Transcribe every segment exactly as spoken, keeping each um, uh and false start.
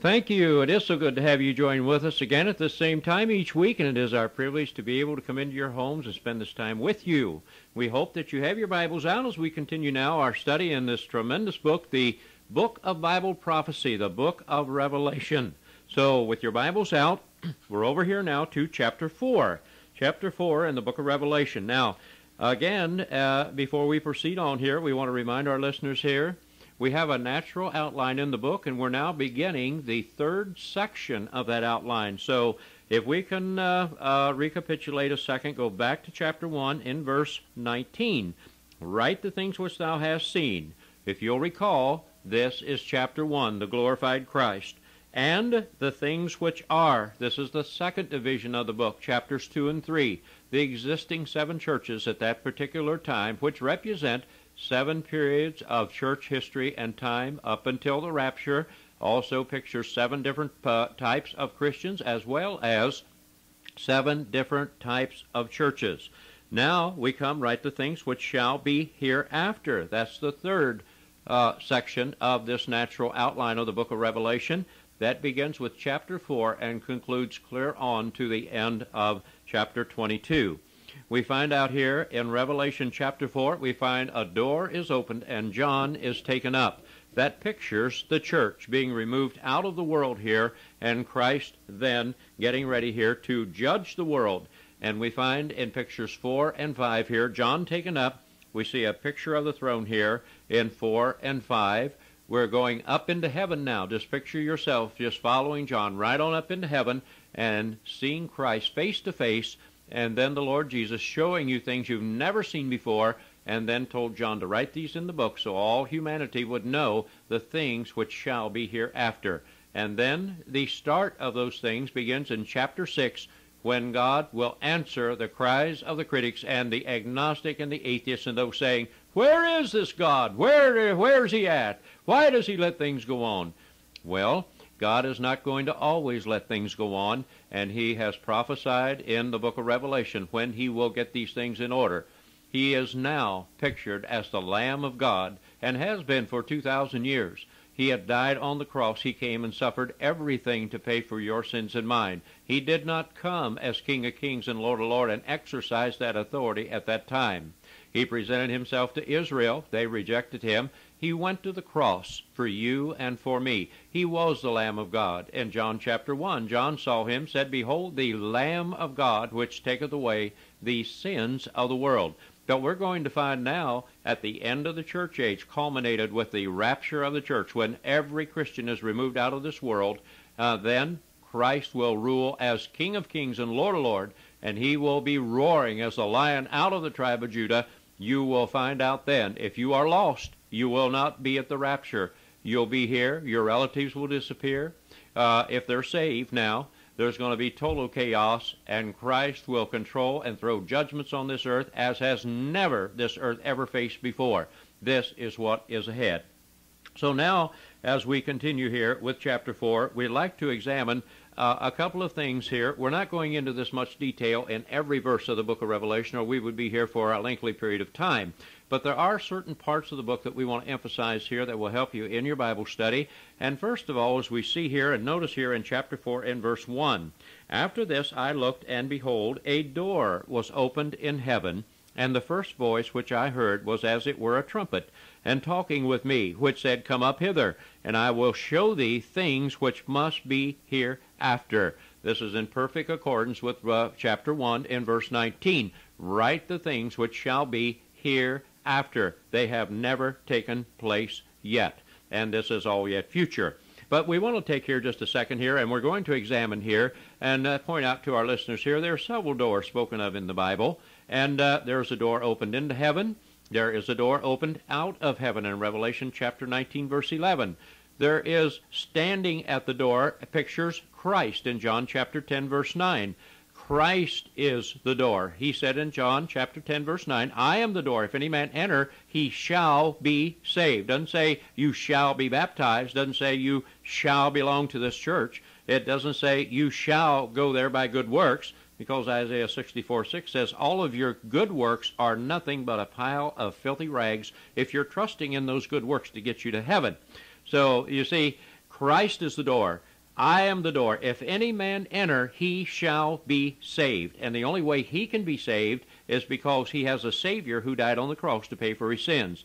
Thank you. It is so good to have you join with us again at this same time each week, and it is our privilege to be able to come into your homes and spend this time with you. We hope that you have your Bibles out as we continue now our study in this tremendous book, the Book of Bible Prophecy, the Book of Revelation. So with your Bibles out, we're over here now to chapter four. Chapter four in the Book of Revelation. Now, again, uh, before we proceed on here, we want to remind our listeners here, we have a natural outline in the book, and we're now beginning the third section of that outline. So if we can uh, uh, recapitulate a second, go back to chapter one in verse nineteen. Write the things which thou hast seen. If you'll recall, this is chapter one, the glorified Christ. And the things which are. This is the second division of the book, chapters two and three. The existing seven churches at that particular time, which represent seven periods of church history and time up until the rapture, also pictures seven different uh, types of Christians as well as seven different types of churches. Now we come right to things which shall be hereafter. That's the third uh, section of this natural outline of the book of Revelation. That begins with chapter four and concludes clear on to the end of chapter twenty-two. We find out here in Revelation chapter four, we find a door is opened and John is taken up. That pictures the church being removed out of the world here and Christ then getting ready here to judge the world. And we find in pictures four and five here, John taken up. We see a picture of the throne here in four and five. We're going up into heaven now. Just picture yourself just following John right on up into heaven and seeing Christ face to face, and then the Lord Jesus showing you things you've never seen before, and then told John to write these in the book so all humanity would know the things which shall be hereafter. And then the start of those things begins in chapter six, when God will answer the cries of the critics and the agnostic and the atheist, and those saying, "Where is this God? Where, where is he at? Why does he let things go on?" Well, God is not going to always let things go on, and he has prophesied in the book of Revelation when he will get these things in order. He is now pictured as the Lamb of God and has been for two thousand years. He had died on the cross. He came and suffered everything to pay for your sins and mine. He did not come as King of Kings and Lord of Lords and exercise that authority at that time. He presented himself to Israel. They rejected him. He went to the cross for you and for me. He was the Lamb of God. In John chapter one, John saw him, said, "Behold, the Lamb of God, which taketh away the sins of the world." But we're going to find now at the end of the church age, culminated with the rapture of the church, when every Christian is removed out of this world, uh, then Christ will rule as King of Kings and Lord of Lords, and he will be roaring as the lion out of the tribe of Judah. You will find out then, if you are lost, you will not be at the rapture. You'll be here. Your relatives will disappear. Uh, if they're saved now, there's going to be total chaos, and Christ will control and throw judgments on this earth as has never this earth ever faced before. This is what is ahead. So now, as we continue here with chapter four, we'd like to examine Uh, a couple of things here. We're not going into this much detail in every verse of the book of Revelation, or we would be here for a lengthy period of time. But there are certain parts of the book that we want to emphasize here that will help you in your Bible study. And first of all, as we see here and notice here in chapter four and verse one, "After this I looked, and behold, a door was opened in heaven, and the first voice which I heard was as it were a trumpet, and talking with me, which said, Come up hither, and I will show thee things which must be here after." This is in perfect accordance with uh, chapter one and verse nineteen. Write the things which shall be hereafter. They have never taken place yet, and this is all yet future. But we want to take here just a second here, and we're going to examine here and uh, point out to our listeners here, there are several doors spoken of in the Bible, and uh, there's a door opened into heaven. There is a door opened out of heaven in Revelation chapter nineteen, verse eleven. There is standing at the door, pictures Christ in John chapter ten, verse nine. Christ is the door. He said in John chapter ten, verse nine, "I am the door. If any man enter, he shall be saved." Doesn't say you shall be baptized. Doesn't say you shall belong to this church. It doesn't say you shall go there by good works, because Isaiah sixty-four six says, "All of your good works are nothing but a pile of filthy rags," if you're trusting in those good works to get you to heaven. So, you see, Christ is the door. I am the door. If any man enter, he shall be saved. And the only way he can be saved is because he has a Savior who died on the cross to pay for his sins.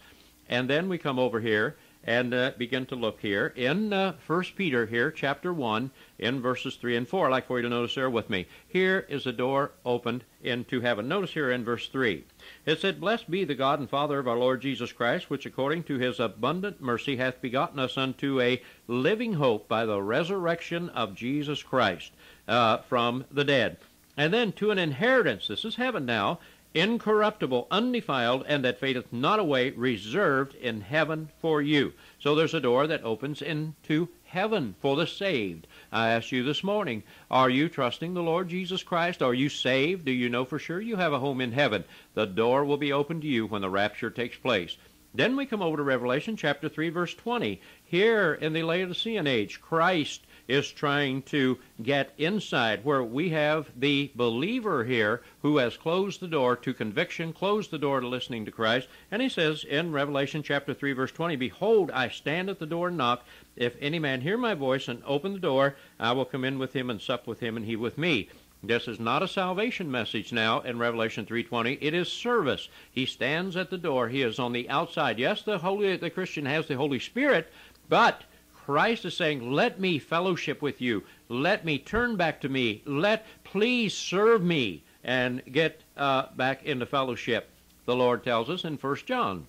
And then we come over here and uh, begin to look here in uh, First Peter here, chapter one, in verses three and four. I'd like for you to notice there with me. Here is a door opened into heaven. Notice here in verse three. It said, Blessed be the God and Father of our Lord Jesus Christ, which according to his abundant mercy hath begotten us unto a living hope by the resurrection of Jesus Christ uh, from the dead. And then to an inheritance, this is heaven now, incorruptible, undefiled, and that fadeth not away, reserved in heaven for you. So there's a door that opens into heaven for the saved. I ask you this morning, are you trusting the Lord Jesus Christ? Are you saved? Do you know for sure you have a home in heaven? The door will be open to you when the rapture takes place. Then we come over to Revelation chapter three, verse twenty. Here in the Laodicean age, Christ is trying to get inside, where we have the believer here who has closed the door to conviction, closed the door to listening to Christ. And he says in Revelation chapter three, verse twenty, Behold, I stand at the door and knock. If any man hear my voice and open the door, I will come in with him and sup with him and he with me. This is not a salvation message now in Revelation three twenty. It is service. He stands at the door. He is on the outside. Yes, the holy, the Christian has the Holy Spirit, but Christ is saying, let me fellowship with you. Let me turn back to me. Let, please serve me and get uh, back into fellowship. The Lord tells us in First John.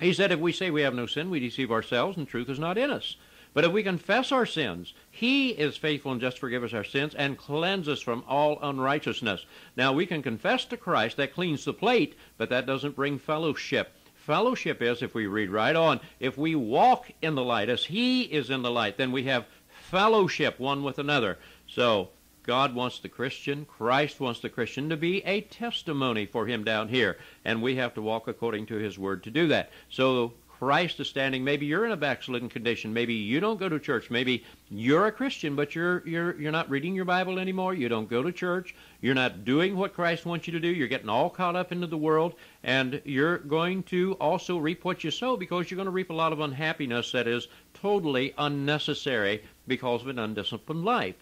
He said, if we say we have no sin, we deceive ourselves and truth is not in us. But if we confess our sins, he is faithful and just to forgive us our sins and cleanse us from all unrighteousness. Now we can confess to Christ, that cleans the plate, but that doesn't bring fellowship. Fellowship is, if we read right on, if we walk in the light as he is in the light, then we have fellowship one with another. So God wants the Christian, Christ wants the Christian to be a testimony for him down here, and we have to walk according to his word to do that. So Christ is standing. Maybe you're in a backslidden condition. Maybe you don't go to church. Maybe you're a Christian, but you're you're you're not reading your Bible anymore. You don't go to church. You're not doing what Christ wants you to do. You're getting all caught up into the world, and you're going to also reap what you sow, because you're going to reap a lot of unhappiness that is totally unnecessary because of an undisciplined life.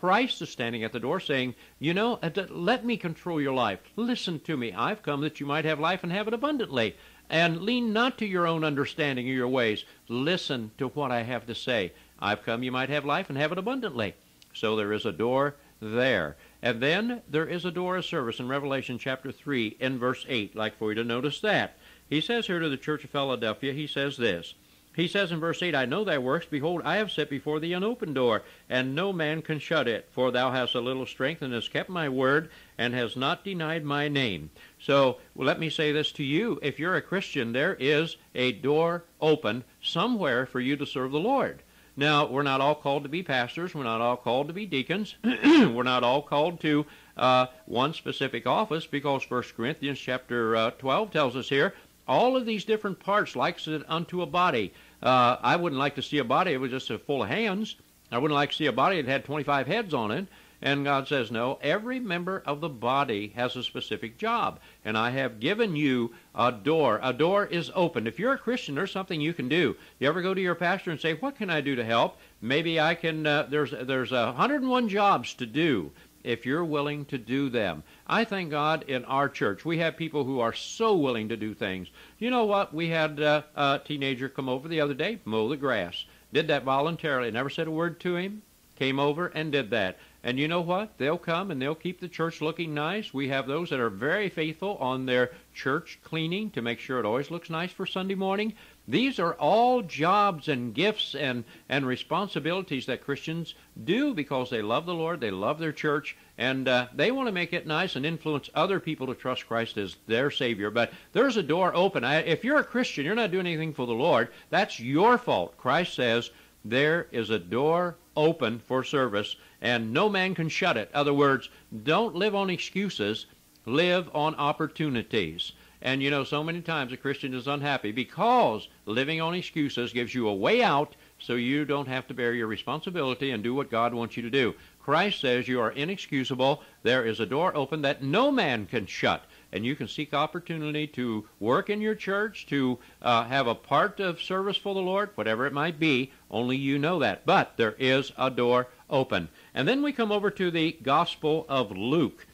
Christ is standing at the door saying, you know, let me control your life. Listen to me. I've come that you might have life and have it abundantly. And lean not to your own understanding or your ways. Listen to what I have to say. I've come you might have life and have it abundantly. So there is a door there. And then there is a door of service in Revelation chapter three in verse eight. I'd like for you to notice that. He says here to the church of Philadelphia, he says this. He says in verse eight, I know thy works. Behold, I have set before thee an open door, and no man can shut it. For thou hast a little strength, and hast kept my word, and hast not denied my name. So well, let me say this to you. If you're a Christian, there is a door open somewhere for you to serve the Lord. Now, we're not all called to be pastors. We're not all called to be deacons. We're not all called to uh, one specific office, because First Corinthians chapter uh, twelve tells us here, all of these different parts liken unto a body. Uh, I wouldn't like to see a body that was just full of hands. I wouldn't like to see a body that had twenty-five heads on it. And God says, no, every member of the body has a specific job. And I have given you a door. A door is open. If you're a Christian, there's something you can do. You ever go to your pastor and say, what can I do to help? Maybe I can, uh, there's, there's a hundred and one jobs to do, if you're willing to do them. I thank God in our church, we have people who are so willing to do things. You know what? We had uh, a teenager come over the other day, mow the grass. Did that voluntarily. Never said a word to him. Came over and did that. And you know what? They'll come and they'll keep the church looking nice. We have those that are very faithful on their church cleaning to make sure it always looks nice for Sunday morning. These are all jobs and gifts and, and responsibilities that Christians do because they love the Lord, they love their church, and uh, they want to make it nice and influence other people to trust Christ as their Savior. But there's a door open. I, if you're a Christian, you're not doing anything for the Lord. That's your fault. Christ says there is a door open for service, and no man can shut it. In other words, don't live on excuses. Live on opportunities. And you know, so many times a Christian is unhappy because living on excuses gives you a way out, so you don't have to bear your responsibility and do what God wants you to do. Christ says you are inexcusable. There is a door open that no man can shut. and you can seek opportunity to work in your church, to uh, have a part of service for the Lord, whatever it might be. Only you know that. But there is a door open. And then we come over to the Gospel of Luke.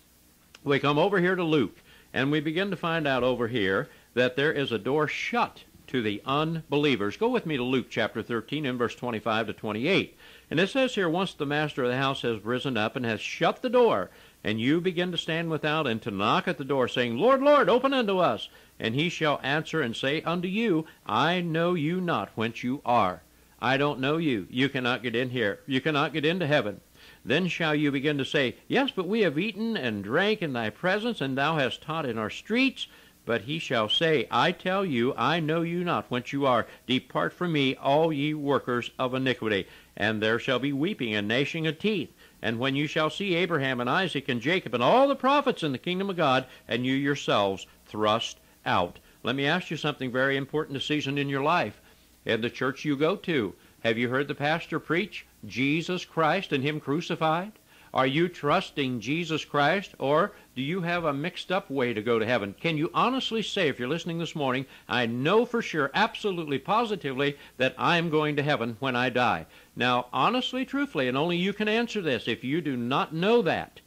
We come over here to Luke, and we begin to find out over here that there is a door shut to the unbelievers. Go with me to Luke chapter thirteen and verse twenty-five to twenty-eight. And it says here, once the master of the house has risen up and has shut the door, and you begin to stand without and to knock at the door, saying, Lord, Lord, open unto us. And he shall answer and say unto you, I know you not whence you are. I don't know you. You cannot get in here. You cannot get into heaven. Then shall you begin to say, Yes, but we have eaten and drank in thy presence, and thou hast taught in our streets. But he shall say, I tell you, I know you not whence you are. Depart from me, all ye workers of iniquity. And there shall be weeping and gnashing of teeth. And when you shall see Abraham and Isaac and Jacob and all the prophets in the kingdom of God, and you yourselves thrust out. Let me ask you something very important this season in your life. In the church you go to, have you heard the pastor preach Jesus Christ and him crucified? Are you trusting Jesus Christ, or do you have a mixed-up way to go to heaven? Can you honestly say, if you're listening this morning, I know for sure, absolutely, positively, that I'm going to heaven when I die? Now, honestly, truthfully, and only you can answer this, if you do not know that,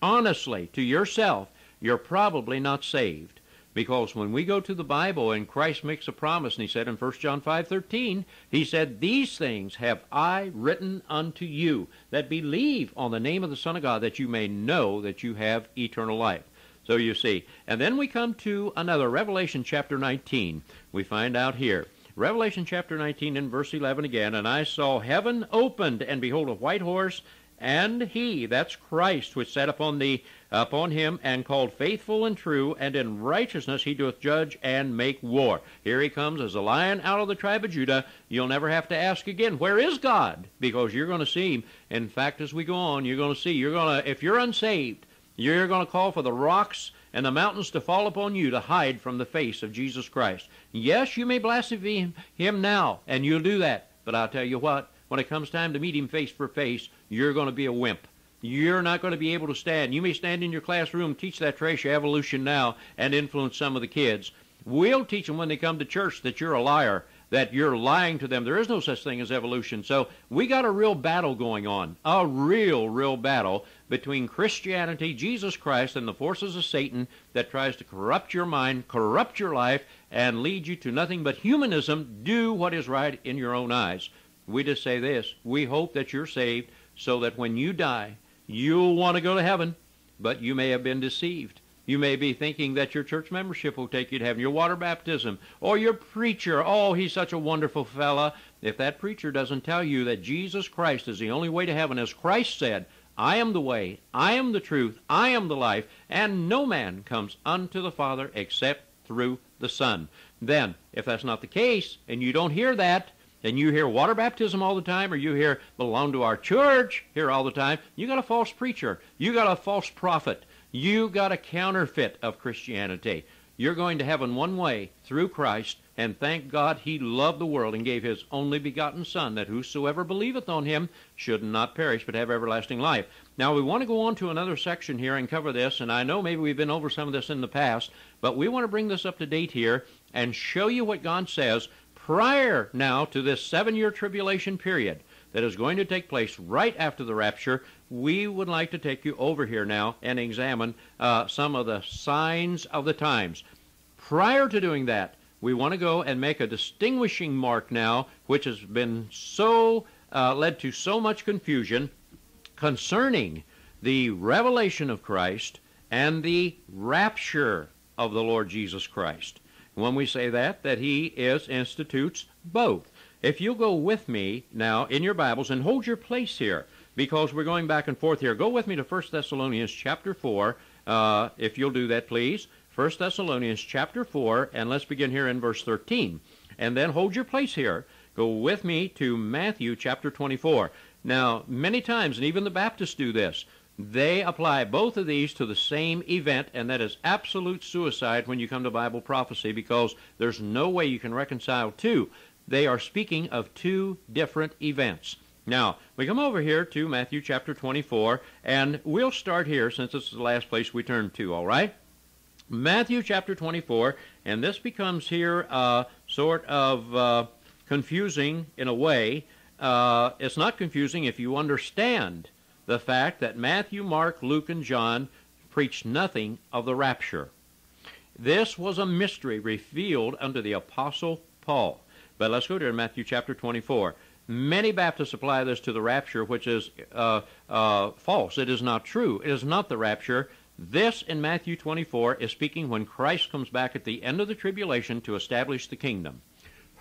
honestly, to yourself, you're probably not saved. Because when we go to the Bible and Christ makes a promise, and he said in First John five thirteen, he said, These things have I written unto you, that believe on the name of the Son of God, that you may know that you have eternal life. So you see. And then we come to another, Revelation chapter nineteen. We find out here. Revelation chapter nineteen and verse eleven again, And I saw heaven opened, and behold a white horse, and he, that's Christ, which sat upon the upon him, and called faithful and true, and in righteousness he doeth judge and make war. Here he comes as a lion out of the tribe of Judah. You'll never have to ask again, where is God? Because you're going to see him. In fact, as we go on, you're going to see, you're going to, if you're unsaved, you're going to call for the rocks and the mountains to fall upon you to hide from the face of Jesus Christ. Yes, you may blaspheme him now, and you'll do that. But I'll tell you what, when it comes time to meet him face for face, you're going to be a wimp. You're not going to be able to stand. You may stand in your classroom, teach that trash evolution now, and influence some of the kids. We'll teach them when they come to church that you're a liar, that you're lying to them. There is no such thing as evolution. So we got a real battle going on, a real, real battle between Christianity, Jesus Christ, and the forces of Satan that tries to corrupt your mind, corrupt your life, and lead you to nothing but humanism. Do what is right in your own eyes. We just say this, we hope that you're saved so that when you die, you'll want to go to heaven, but you may have been deceived. You may be thinking that your church membership will take you to heaven, your water baptism, or your preacher. Oh, he's such a wonderful fella. If that preacher doesn't tell you that Jesus Christ is the only way to heaven, as Christ said, I am the way, I am the truth, I am the life, and no man comes unto the Father except through the Son. Then, if that's not the case, and you don't hear that, and you hear water baptism all the time, or you hear belong to our church here all the time, you got a false preacher. You got a false prophet. You got a counterfeit of Christianity. You're going to heaven one way, through Christ, and thank God he loved the world and gave his only begotten Son, that whosoever believeth on him should not perish but have everlasting life. Now, we want to go on to another section here and cover this, and I know maybe we've been over some of this in the past, but we want to bring this up to date here and show you what God says prior now to this seven-year tribulation period that is going to take place right after the rapture. We would like to take you over here now and examine uh, some of the signs of the times. Prior to doing that, we want to go and make a distinguishing mark now, which has been so uh, led to so much confusion concerning the revelation of Christ and the rapture of the Lord Jesus Christ. When we say that, that he is institutes both. If you'll go with me now in your Bibles and hold your place here, because we're going back and forth here. Go with me to First Thessalonians chapter four, uh, if you'll do that, please. First Thessalonians chapter four, and let's begin here in verse thirteen. And then hold your place here. Go with me to Matthew chapter twenty-four. Now, many times, and even the Baptists do this, they apply both of these to the same event, and that is absolute suicide when you come to Bible prophecy, because there's no way you can reconcile two. They are speaking of two different events. Now, we come over here to Matthew chapter twenty-four, and we'll start here since this is the last place we turn to, all right? Matthew chapter twenty-four, and this becomes here uh, sort of uh, confusing in a way. Uh, it's not confusing if you understand the fact that Matthew, Mark, Luke, and John preached nothing of the rapture. This was a mystery revealed unto the Apostle Paul. But let's go to Matthew chapter twenty-four. Many Baptists apply this to the rapture, which is uh, uh, false. It is not true. It is not the rapture. This in Matthew twenty-four is speaking when Christ comes back at the end of the tribulation to establish the kingdom.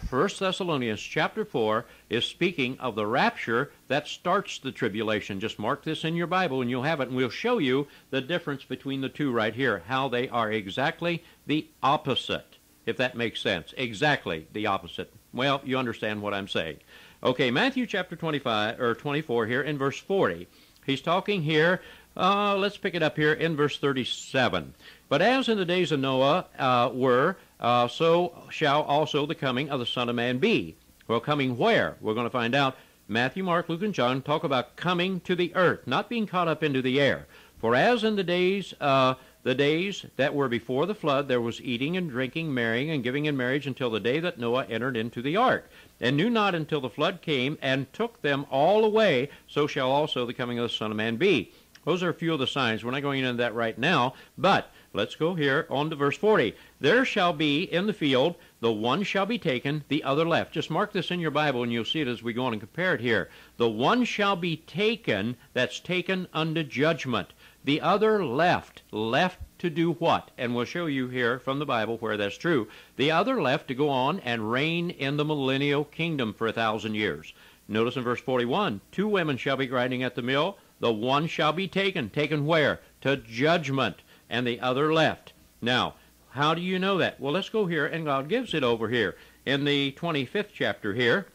First Thessalonians chapter four is speaking of the rapture that starts the tribulation. Just mark this in your Bible and you'll have it, and we'll show you the difference between the two right here, how they are exactly the opposite, if that makes sense. Exactly the opposite. Well, you understand what I'm saying. Okay, Matthew chapter twenty-five or twenty-four here in verse forty. He's talking here, uh, let's pick it up here in verse thirty-seven. But as in the days of Noah uh, were, Uh, so shall also the coming of the Son of Man be. Well, coming where? We're going to find out. Matthew, Mark, Luke, and John talk about coming to the earth, not being caught up into the air. For as in the days, uh, the days that were before the flood, there was eating and drinking, marrying and giving in marriage until the day that Noah entered into the ark, and knew not until the flood came and took them all away, so shall also the coming of the Son of Man be. Those are a few of the signs. We're not going into that right now, but let's go here on to verse forty. There shall be in the field, the one shall be taken, the other left. Just mark this in your Bible, and you'll see it as we go on and compare it here. The one shall be taken, that's taken unto judgment. The other left, left to do what? And we'll show you here from the Bible where that's true. The other left to go on and reign in the millennial kingdom for a thousand years. Notice in verse forty-one, two women shall be grinding at the mill. The one shall be taken. Taken where? To judgment. And the other left. Now, how do you know that? Well, let's go here, and God gives it over here. In the twenty-fifth chapter here,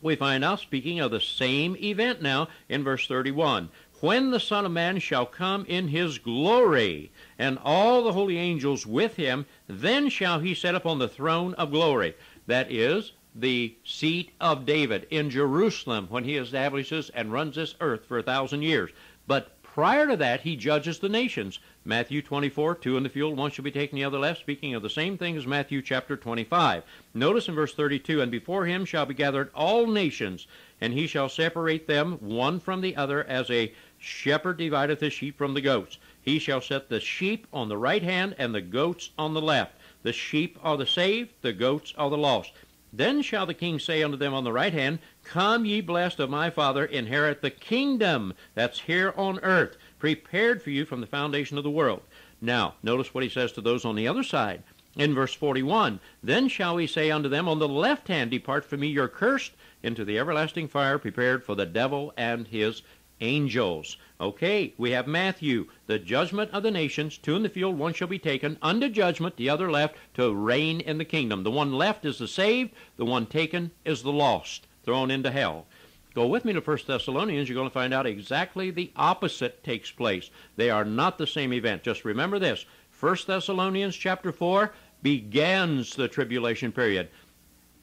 we find out speaking of the same event now in verse thirty-one. When the Son of Man shall come in his glory, and all the holy angels with him, then shall he set upon the throne of glory. That is the seat of David in Jerusalem when he establishes and runs this earth for a thousand years. But prior to that, he judges the nations. Matthew twenty-four, two in the field, one shall be taken, the other left, speaking of the same thing as Matthew chapter twenty-five. Notice in verse thirty-two, and before him shall be gathered all nations, and he shall separate them one from the other, as a shepherd divideth his sheep from the goats. He shall set the sheep on the right hand and the goats on the left. The sheep are the saved, the goats are the lost. Then shall the king say unto them on the right hand, Come, ye blessed of my Father, inherit the kingdom that's here on earth, prepared for you from the foundation of the world. Now, notice what he says to those on the other side. In verse forty-one, Then shall he say unto them on the left hand, Depart from me, you're cursed, into the everlasting fire, prepared for the devil and his angels. Okay, we have Matthew, the judgment of the nations, two in the field, one shall be taken, unto judgment, the other left, to reign in the kingdom. The one left is the saved, the one taken is the lost, thrown into hell. Go with me to First Thessalonians, you're going to find out exactly the opposite takes place. They are not the same event. Just remember this, First Thessalonians chapter four begins the tribulation period.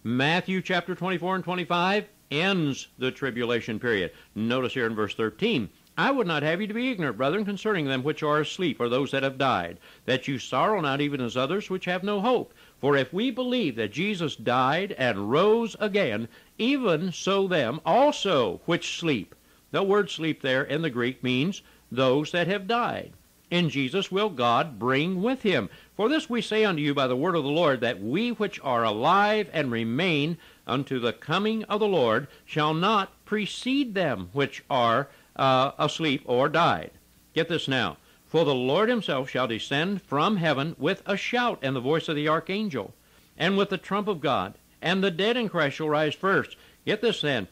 Matthew chapter twenty-four and twenty-five ends the tribulation period. Notice here in verse thirteen, I would not have you to be ignorant, brethren, concerning them which are asleep, or those that have died, that you sorrow not even as others which have no hope. For if we believe that Jesus died and rose again, even so them also which sleep. The word sleep there in the Greek means those that have died. In Jesus will God bring with him. For this we say unto you by the word of the Lord, that we which are alive and remain unto the coming of the Lord shall not precede them which are Uh, asleep or died. Get this now. For the Lord himself shall descend from heaven with a shout, and the voice of the archangel, and with the trump of God, and the dead in Christ shall rise first. Get this then.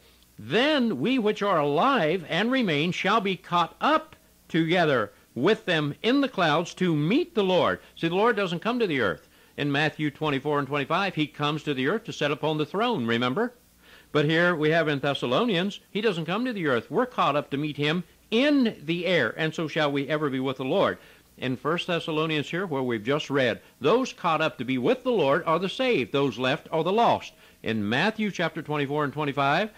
Then we which are alive and remain shall be caught up together with them in the clouds to meet the Lord. See, the Lord doesn't come to the earth. In Matthew twenty-four and twenty-five, he comes to the earth to set upon the throne, remember? But here we have in Thessalonians, he doesn't come to the earth. We're caught up to meet him in the air, and so shall we ever be with the Lord. In First Thessalonians here, where we've just read, those caught up to be with the Lord are the saved, those left are the lost. In Matthew chapter twenty-four and twenty-five,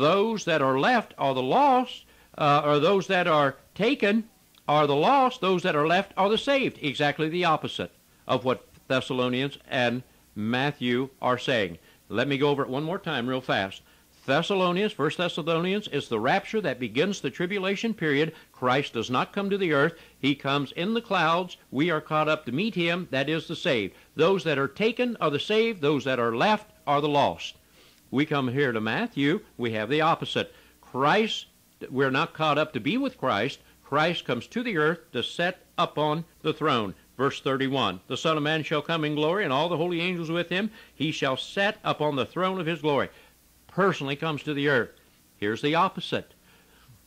those that are left are the lost, uh, or those that are taken are the lost, those that are left are the saved, exactly the opposite. of what Thessalonians and Matthew are saying. Let me go over it one more time real fast. Thessalonians, First Thessalonians, is the rapture that begins the tribulation period. Christ does not come to the earth. He comes in the clouds. We are caught up to meet him. That is the saved. Those that are taken are the saved. Those that are left are the lost. We come here to Matthew. We have the opposite. Christ, we're not caught up to be with Christ. Christ comes to the earth to set upon the throne. Verse thirty-one, the Son of Man shall come in glory, and all the holy angels with him. He shall set upon the throne of his glory. Personally comes to the earth. Here's the opposite.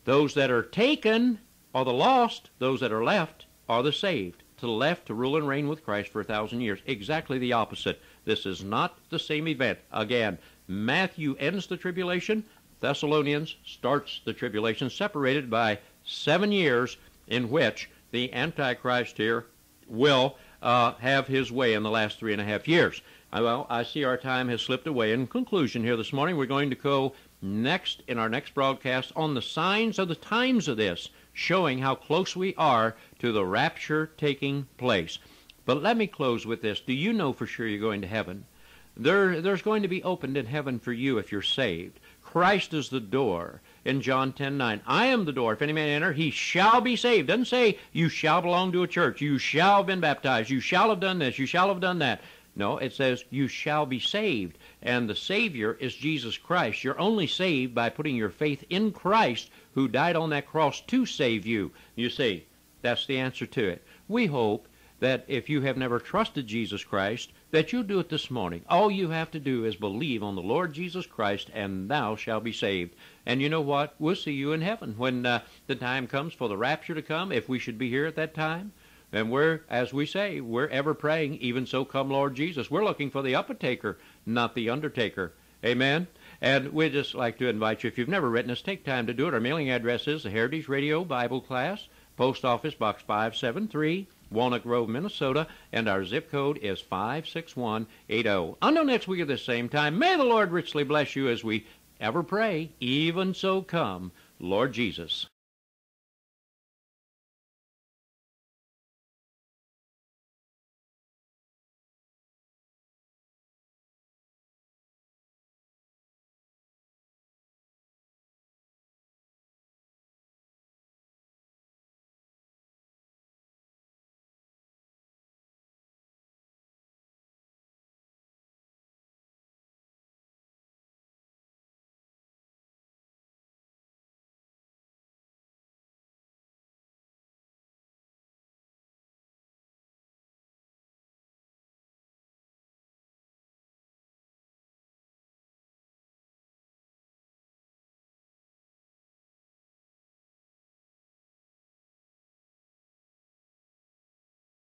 Those that are taken are the lost. Those that are left are the saved. To the left to rule and reign with Christ for a thousand years. Exactly the opposite. This is not the same event. Again, Matthew ends the tribulation. Thessalonians starts the tribulation, separated by seven years in which the Antichrist here will uh, have his way in the last three and a half years. Well, I see our time has slipped away. In conclusion here this morning, we're going to go next in our next broadcast on the signs of the times of this, showing how close we are to the rapture taking place. But let me close with this. Do you know for sure you're going to heaven? There, there's going to be opened in heaven for you if you're saved. Christ is the door in John ten nine. I am the door. If any man enter, he shall be saved. Doesn't say you shall belong to a church. You shall have been baptized. You shall have done this. You shall have done that. No, it says you shall be saved, and the Savior is Jesus Christ. You're only saved by putting your faith in Christ, who died on that cross to save you. You see, that's the answer to it. We hope that if you have never trusted Jesus Christ, that you'll do it this morning. All you have to do is believe on the Lord Jesus Christ, and thou shalt be saved. And you know what? We'll see you in heaven when uh, the time comes for the rapture to come, if we should be here at that time. And we're, as we say, we're ever praying, even so come Lord Jesus. We're looking for the uppertaker, not the undertaker. Amen? And we'd just like to invite you, if you've never written us, take time to do it. Our mailing address is the Heritage Radio Bible Class, Post Office Box five seven three, Walnut Grove, Minnesota, and our zip code is five six one eight zero. Until next week at this same time, may the Lord richly bless you as we ever pray, even so come Lord Jesus.